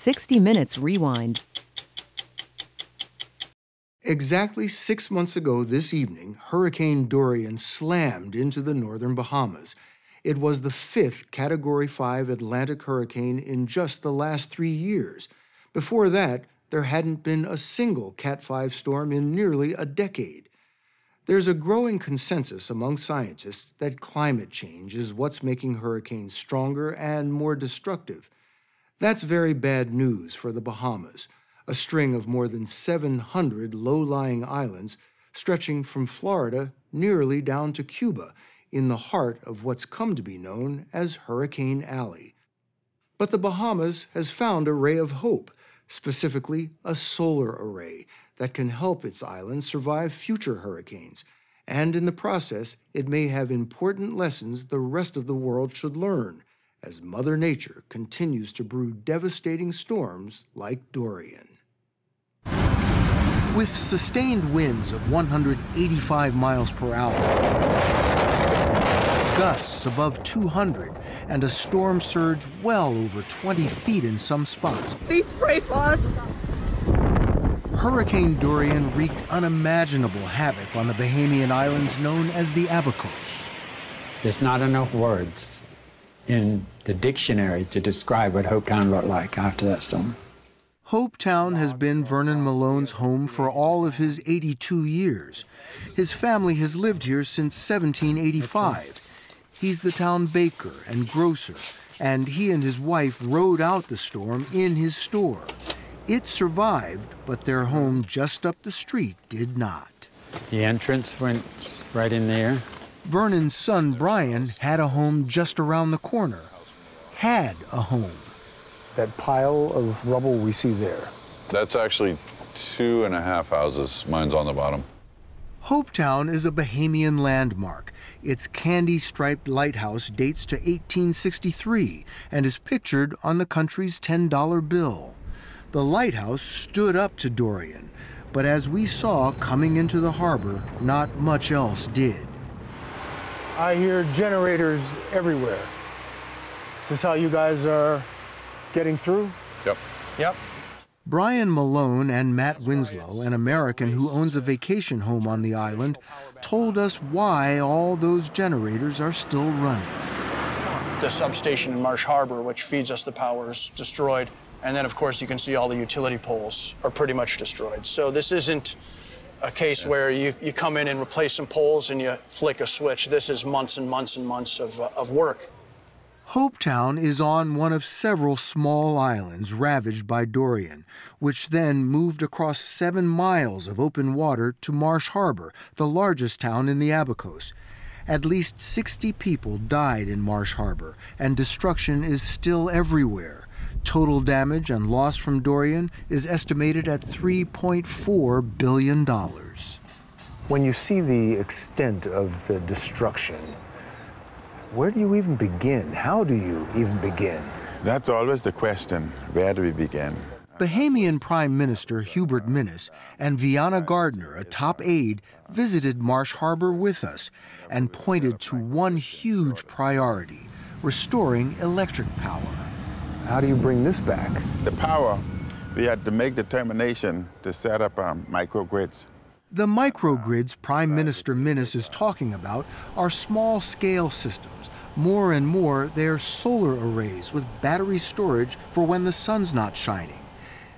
60 Minutes Rewind. Exactly 6 months ago this evening, Hurricane Dorian slammed into the northern Bahamas. It was the fifth Category 5 Atlantic hurricane in just the last 3 years. Before that, there hadn't been a single Cat 5 storm in nearly a decade. There's a growing consensus among scientists that climate change is what's making hurricanes stronger and more destructive. That's very bad news for the Bahamas, a string of more than 700 low-lying islands stretching from Florida nearly down to Cuba, in the heart of what's come to be known as Hurricane Alley. But the Bahamas has found a ray of hope, specifically a solar array that can help its island survive future hurricanes, and in the process, it may have important lessons the rest of the world should learn as Mother Nature continues to brew devastating storms like Dorian. With sustained winds of 185 miles per hour, gusts above 200, and a storm surge well over 20 feet in some spots. Please pray for us. Hurricane Dorian wreaked unimaginable havoc on the Bahamian islands known as the Abacos. There's not enough words in the dictionary to describe what Hope Town looked like after that storm. Hope Town has been Vernon Malone's home for all of his 82 years. His family has lived here since 1785. He's the town baker and grocer, and he and his wife rode out the storm in his store. It survived, but their home just up the street did not. The entrance went right in there. Vernon's son, Brian, had a home just around the corner. Had a home. That pile of rubble we see there. That's actually 2.5 houses. Mine's on the bottom. Hope Town is a Bahamian landmark. Its candy-striped lighthouse dates to 1863 and is pictured on the country's $10 bill. The lighthouse stood up to Dorian, but as we saw coming into the harbor, not much else did. I hear generators everywhere. Is this how you guys are getting through? Yep. Yep. Brian Malone and Matt Winslow, an American who owns a vacation home on the island, told us why all those generators are still running. The substation in Marsh Harbour, which feeds us the power, is destroyed. And then, of course, you can see all the utility poles are pretty much destroyed. So this isn't a case where you come in and replace some poles and you flick a switch. This is months and months and months of work. Hope Town is on one of several small islands ravaged by Dorian, which then moved across 7 miles of open water to Marsh Harbour, the largest town in the Abacos. At least 60 people died in Marsh Harbour, and destruction is still everywhere. Total damage and loss from Dorian is estimated at $3.4 billion. When you see the extent of the destruction, where do you even begin? How do you even begin? That's always the question. Where do we begin? Bahamian Prime Minister Hubert Minnis and Vianna Gardner, a top aide, visited Marsh Harbour with us and pointed to one huge priority, restoring electric power. How do you bring this back? The power, we had to make determination to set up microgrids. The microgrids Prime Minister Minnis is talking about are small-scale systems. More and more, they're solar arrays with battery storage for when the sun's not shining.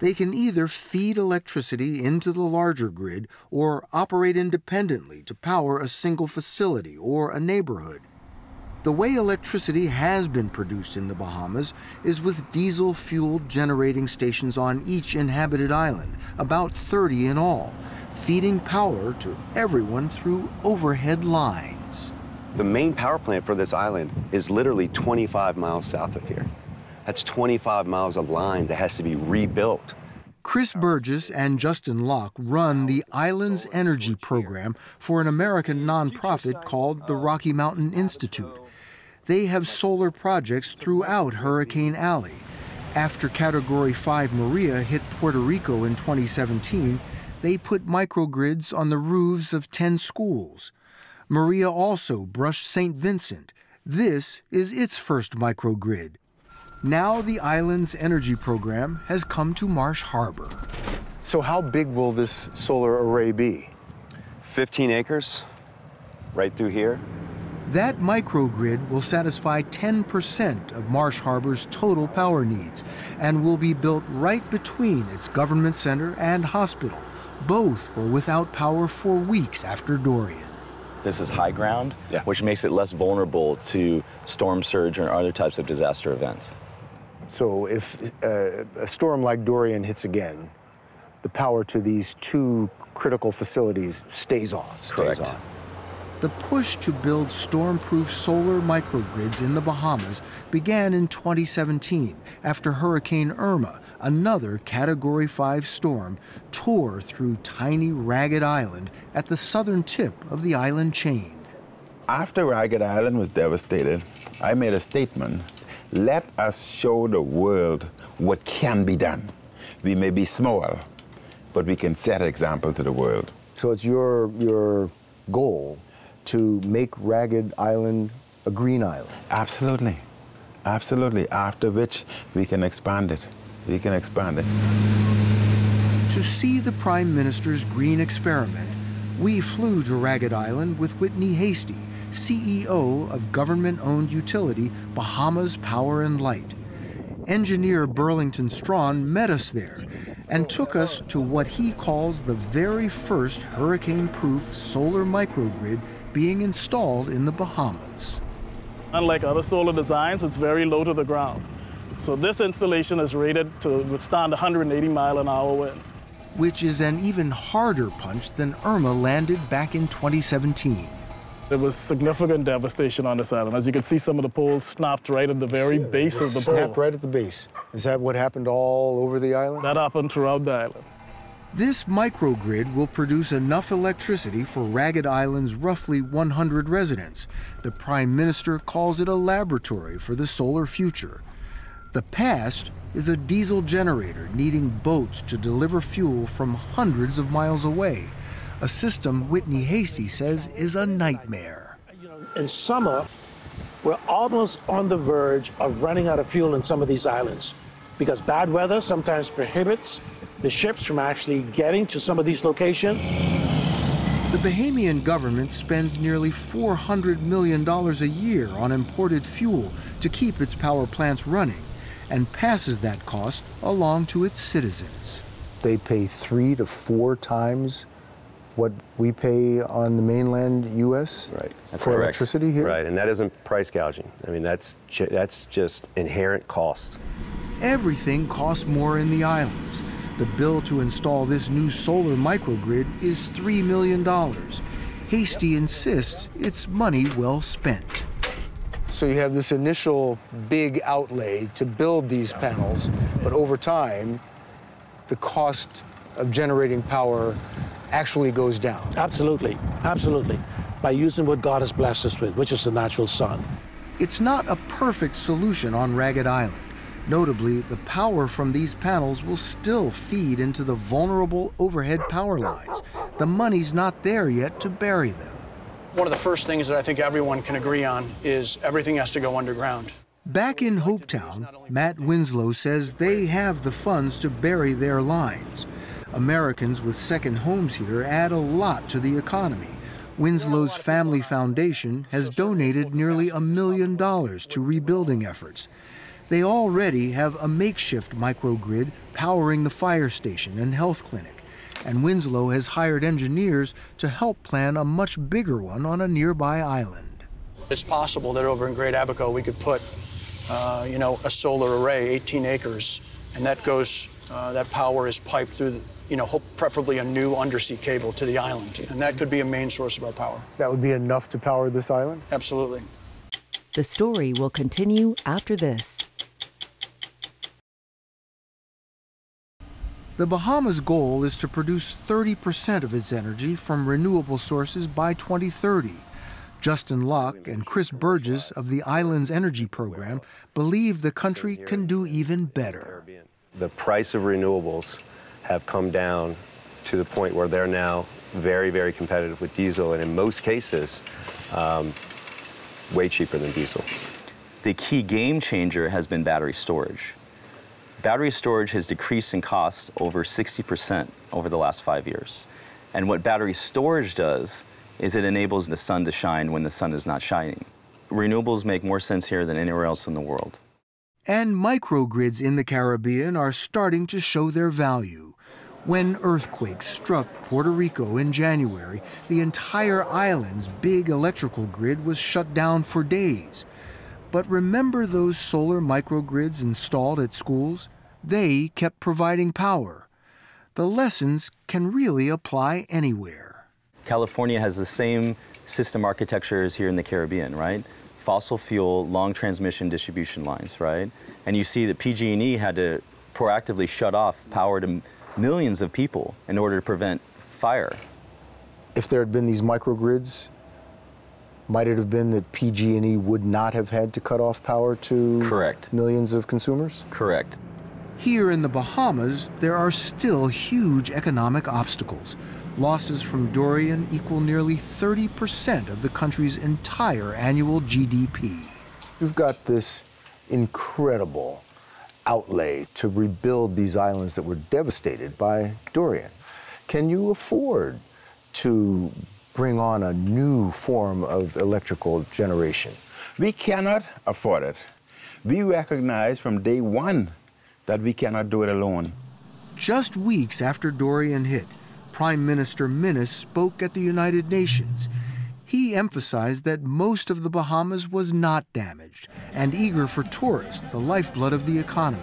They can either feed electricity into the larger grid or operate independently to power a single facility or a neighborhood. The way electricity has been produced in the Bahamas is with diesel-fueled generating stations on each inhabited island, about 30 in all, feeding power to everyone through overhead lines. The main power plant for this island is literally 25 miles south of here. That's 25 miles of line that has to be rebuilt. Chris Burgess and Justin Locke run the Island's Energy Program for an American nonprofit called the Rocky Mountain Institute. They have solar projects throughout Hurricane Alley. After Category 5 Maria hit Puerto Rico in 2017, they put microgrids on the roofs of 10 schools. Maria also brushed St. Vincent. This is its first microgrid. Now the island's energy program has come to Marsh Harbour. So how big will this solar array be? 15 acres, right through here. That microgrid will satisfy 10% of Marsh Harbor's total power needs and will be built right between its government center and hospital. Both were without power for weeks after Dorian. This is high ground, which makes it less vulnerable to storm surge or other types of disaster events. So if a storm like Dorian hits again, the power to these two critical facilities stays on. Correct. Stays on. The push to build storm-proof solar microgrids in the Bahamas began in 2017 after Hurricane Irma, another Category 5 storm, tore through tiny Ragged Island at the southern tip of the island chain. After Ragged Island was devastated, I made a statement: let us show the world what can be done. We may be small, but we can set an example to the world. So it's your goal to make Ragged Island a green island. Absolutely, absolutely, after which we can expand it. We can expand it. To see the Prime Minister's green experiment, we flew to Ragged Island with Whitney Hastie, CEO of government-owned utility Bahamas Power and Light. Engineer Burlington Strawn met us there and took us to what he calls the very first hurricane-proof solar microgrid being installed in the Bahamas. Unlike other solar designs, it's very low to the ground. So this installation is rated to withstand 180-mile-an-hour winds. Which is an even harder punch than Irma landed back in 2017. There was significant devastation on this island. As you can see, some of the poles snapped right at the very base of the pole. Snapped right at the base. Is that what happened all over the island? That happened throughout the island. This microgrid will produce enough electricity for Ragged Island's roughly 100 residents. The Prime Minister calls it a laboratory for the solar future. The past is a diesel generator needing boats to deliver fuel from hundreds of miles away, a system Whitney Hastie says is a nightmare. In summer, we're almost on the verge of running out of fuel in some of these islands because bad weather sometimes prohibits the ships from actually getting to some of these locations. The Bahamian government spends nearly $400 million a year on imported fuel to keep its power plants running, and passes that cost along to its citizens. They pay 3 to 4 times what we pay on the mainland U.S. Right. That's for correct. Electricity here. Right, and that isn't price gouging. I mean, that's just inherent cost. Everything costs more in the islands. The bill to install this new solar microgrid is $3 million. Hastie insists it's money well spent. So you have this initial big outlay to build these panels, but over time, the cost of generating power actually goes down. Absolutely, absolutely. By using what God has blessed us with, which is the natural sun. It's not a perfect solution on Ragged Island. Notably, the power from these panels will still feed into the vulnerable overhead power lines. The money's not there yet to bury them. One of the first things that I think everyone can agree on is everything has to go underground. Back in Hope Town, Matt Winslow says they have the funds to bury their lines. Americans with second homes here add a lot to the economy. Winslow's family foundation has donated nearly $1 million to rebuilding efforts. They already have a makeshift microgrid powering the fire station and health clinic. And Winslow has hired engineers to help plan a much bigger one on a nearby island. It's possible that over in Great Abaco we could put, you know, a solar array, 18 acres, and that goes, that power is piped through, you know, preferably a new undersea cable to the island, and that could be a main source of our power. That would be enough to power this island? Absolutely. The story will continue after this. The Bahamas' goal is to produce 30% of its energy from renewable sources by 2030. Justin Locke and Chris Burgess of the island's energy program believe the country can do even better. The price of renewables have come down to the point where they're now very, very competitive with diesel, and in most cases, way cheaper than diesel. the key game changer has been battery storage. Battery storage has decreased in cost over 60% over the last 5 years. And what battery storage does is it enables the sun to shine when the sun is not shining. Renewables make more sense here than anywhere else in the world. And microgrids in the Caribbean are starting to show their value. When earthquakes struck Puerto Rico in January, the entire island's big electrical grid was shut down for days. But remember those solar microgrids installed at schools? They kept providing power. The lessons can really apply anywhere. California has the same system architecture as here in the Caribbean, right? Fossil fuel, long transmission distribution lines, right? And you see that PG&E had to proactively shut off power to millions of people in order to prevent fire. If there had been these microgrids, might it have been that PG&E would not have had to cut off power to millions of consumers? Correct. Here in the Bahamas, there are still huge economic obstacles. Losses from Dorian equal nearly 30% of the country's entire annual GDP. You've got this incredible outlay to rebuild these islands that were devastated by Dorian. Can you afford to bring on a new form of electrical generation? We cannot afford it. We recognize from day one that we cannot do it alone. Just weeks after Dorian hit, Prime Minister Minnis spoke at the United Nations. He emphasized that most of the Bahamas was not damaged and eager for tourists, the lifeblood of the economy.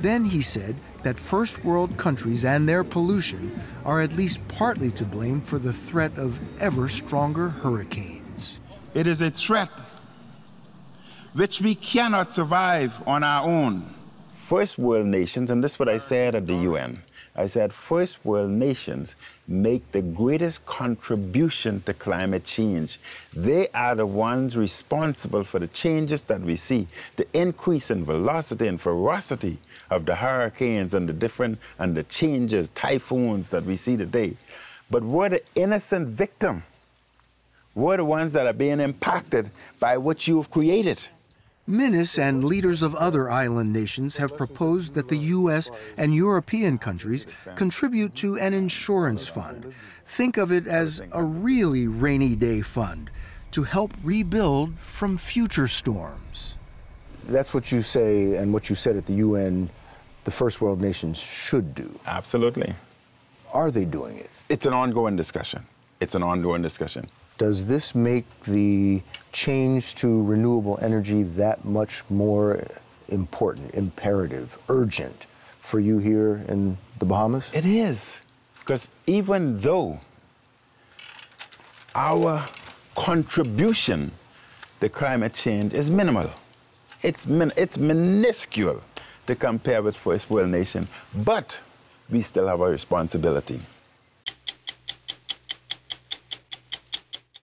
Then he said that first world countries and their pollution are at least partly to blame for the threat of ever stronger hurricanes. It is a threat which we cannot survive on our own. First world nations, and this is what I said at the UN, I said first world nations make the greatest contribution to climate change. They are the ones responsible for the changes that we see, the increase in velocity and ferocity of the hurricanes and the different, and the changes, typhoons that we see today. But we're the innocent victim. We're the ones that are being impacted by what you've created. Minnis and leaders of other island nations have proposed that the U.S. and European countries contribute to an insurance fund. Think of it as a really rainy day fund to help rebuild from future storms. That's what you say and what you said at the UN the first world nations should do. Absolutely. Are they doing it? It's an ongoing discussion. It's an ongoing discussion. Does this make the change to renewable energy that much more important, imperative, urgent for you here in the Bahamas? It is, because even though our contribution to climate change is minimal, it's minuscule to compare with first world nation, but we still have a responsibility.